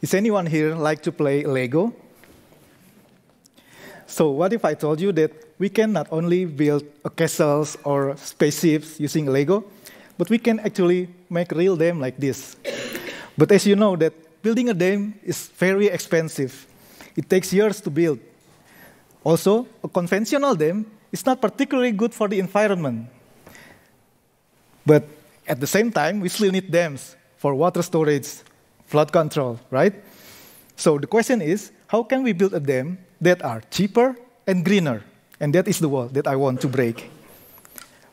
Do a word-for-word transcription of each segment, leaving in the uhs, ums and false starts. Is anyone here like to play Lego? So what if I told you that we can not only build castles or spaceships using Lego, but we can actually make real dam like this. But as you know, that building a dam is very expensive. It takes years to build. Also, a conventional dam is not particularly good for the environment. But at the same time, we still need dams for water storage, flood control, right? So the question is, how can we build a dam that are cheaper and greener? And that is the wall that I want to break.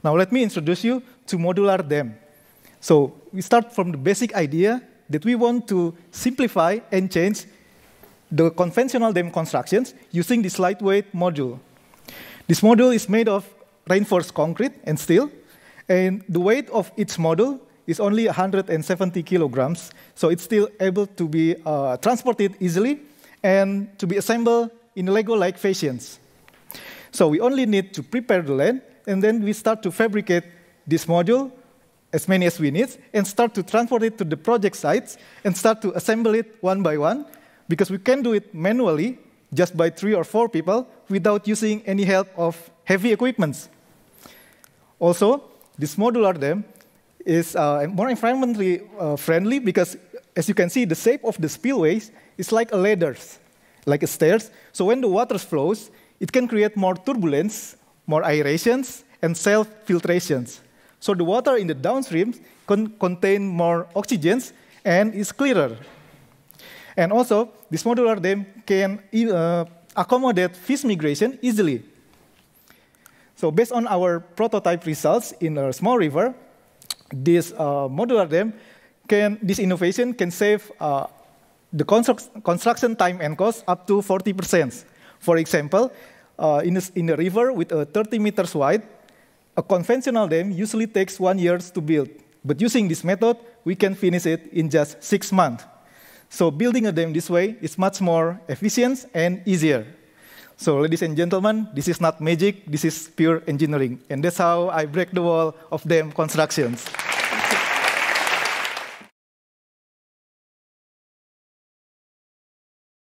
Now let me introduce you to modular dam. So we start from the basic idea that we want to simplify and change the conventional dam constructions using this lightweight module. This module is made of reinforced concrete and steel, and the weight of each module is only one hundred seventy kilograms, so it's still able to be uh, transported easily and to be assembled in Lego-like fashions. So we only need to prepare the land, and then we start to fabricate this module, as many as we need, and start to transport it to the project sites, and start to assemble it one by one, because we can do it manually, just by three or four people, without using any help of heavy equipment. Also, this modular dam is uh, more environmentally uh, friendly, because as you can see, the shape of the spillways is like a ladder, like a stairs, so when the water flows, it can create more turbulence, more aerations, and self-filtrations. So the water in the downstream can contain more oxygens and is clearer. And also, this modular dam can uh, accommodate fish migration easily. So based on our prototype results in a small river, this uh, modular dam can, this innovation can save uh, the constru- construction time and cost up to forty percent. For example, uh, in, a, in a river with a thirty meters wide, a conventional dam usually takes one year to build. But using this method, we can finish it in just six months. So building a dam this way is much more efficient and easier. So ladies and gentlemen, this is not magic, this is pure engineering. And that's how I break the wall of dam constructions.